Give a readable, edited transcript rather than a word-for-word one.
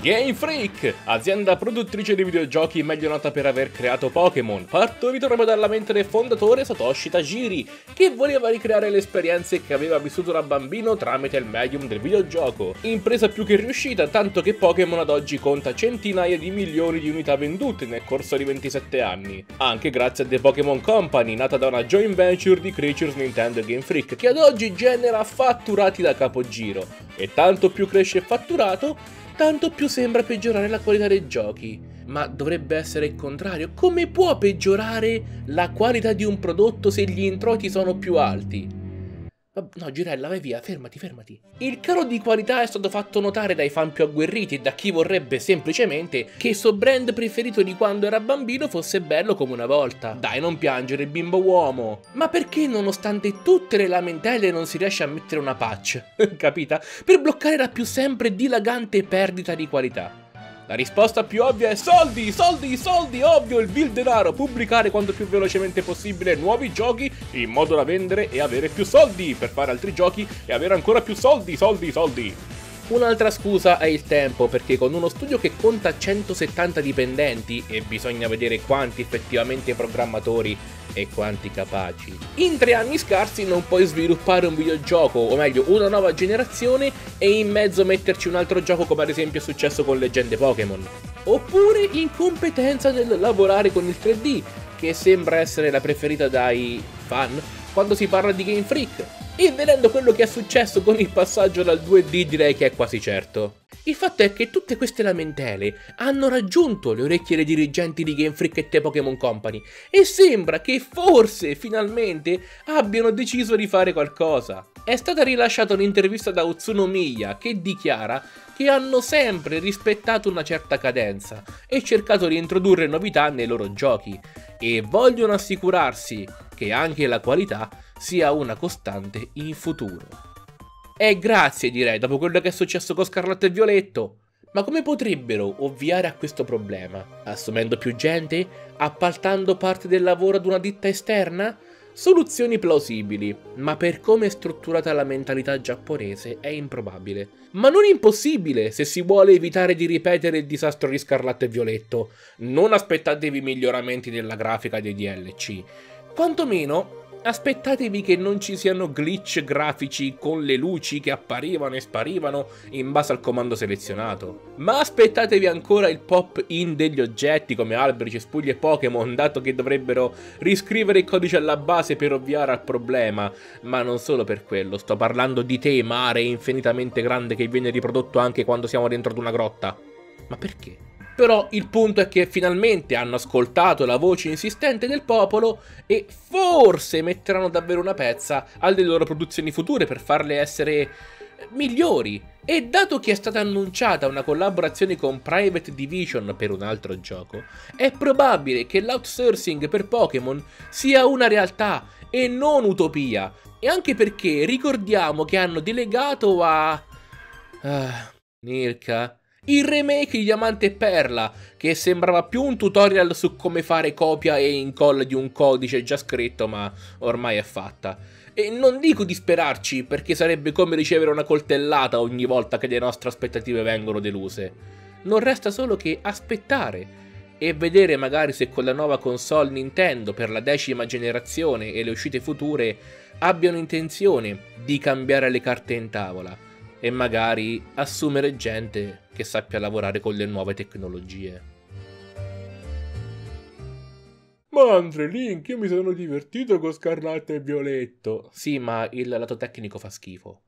Game Freak, azienda produttrice di videogiochi meglio nota per aver creato Pokémon, partorito proprio dalla mente del fondatore Satoshi Tajiri, che voleva ricreare le esperienze che aveva vissuto da bambino tramite il medium del videogioco. Impresa più che riuscita, tanto che Pokémon ad oggi conta centinaia di milioni di unità vendute nel corso di 27 anni, anche grazie a The Pokémon Company, nata da una joint venture di Creatures, Nintendo e Game Freak, che ad oggi genera fatturati da capogiro, e tanto più cresce il fatturato, tanto più sembra peggiorare la qualità dei giochi. Ma dovrebbe essere il contrario. Come può peggiorare la qualità di un prodotto se gli introiti sono più alti? No, Girella, vai via, fermati. Il calo di qualità è stato fatto notare dai fan più agguerriti e da chi vorrebbe semplicemente che il suo brand preferito di quando era bambino fosse bello come una volta. Dai, non piangere, bimbo uomo. Ma perché nonostante tutte le lamentele non si riesce a mettere una patch, capita? Per bloccare la più sempre dilagante perdita di qualità. La risposta più ovvia è soldi, ovvio, il vil denaro, pubblicare quanto più velocemente possibile nuovi giochi in modo da vendere e avere più soldi, per fare altri giochi e avere ancora più soldi. Un'altra scusa è il tempo, perché con uno studio che conta 170 dipendenti, e bisogna vedere quanti effettivamente programmatori e quanti capaci, in 3 anni scarsi non puoi sviluppare un videogioco, o meglio una nuova generazione, e in mezzo metterci un altro gioco, come ad esempio è successo con Leggende Pokémon. Oppure incompetenza nel lavorare con il 3D, che sembra essere la preferita dai fan quando si parla di Game Freak, e vedendo quello che è successo con il passaggio dal 2D direi che è quasi certo. Il fatto è che tutte queste lamentele hanno raggiunto le orecchie dei dirigenti di Game Freak e The Pokémon Company, e sembra che forse finalmente abbiano deciso di fare qualcosa. È stata rilasciata un'intervista da Utsunomiya che dichiara che hanno sempre rispettato una certa cadenza e cercato di introdurre novità nei loro giochi, e vogliono assicurarsi che anche la qualità sia una costante in futuro. E grazie, direi, dopo quello che è successo con Scarlatto e Violetto. Ma come potrebbero ovviare a questo problema? Assumendo più gente? Appaltando parte del lavoro ad una ditta esterna? Soluzioni plausibili, ma per come è strutturata la mentalità giapponese è improbabile. Ma non impossibile se si vuole evitare di ripetere il disastro di Scarlatto e Violetto. Non aspettatevi miglioramenti nella grafica dei DLC. Quantomeno aspettatevi che non ci siano glitch grafici con le luci che apparivano e sparivano in base al comando selezionato. Ma aspettatevi ancora il pop-in degli oggetti come alberi, cespugli e Pokémon, dato che dovrebbero riscrivere il codice alla base per ovviare al problema. Ma non solo per quello, sto parlando di te, mare infinitamente grande che viene riprodotto anche quando siamo dentro ad una grotta. Ma perché? Però il punto è che finalmente hanno ascoltato la voce insistente del popolo e forse metteranno davvero una pezza alle loro produzioni future per farle essere migliori. E dato che è stata annunciata una collaborazione con Private Division per un altro gioco, è probabile che l'outsourcing per Pokémon sia una realtà e non utopia. E anche perché ricordiamo che hanno delegato a... Nirka... il remake di Diamante e Perla, che sembrava più un tutorial su come fare copia e incolla di un codice già scritto, ma ormai è fatta. E non dico disperarci, perché sarebbe come ricevere una coltellata ogni volta che le nostre aspettative vengono deluse. Non resta solo che aspettare e vedere magari se con la nuova console Nintendo per la 10ª generazione e le uscite future abbiano intenzione di cambiare le carte in tavola e magari assumere gente che sappia lavorare con le nuove tecnologie. Ma AndreLink, io mi sono divertito con Scarlatto e Violetto. Sì, ma il lato tecnico fa schifo.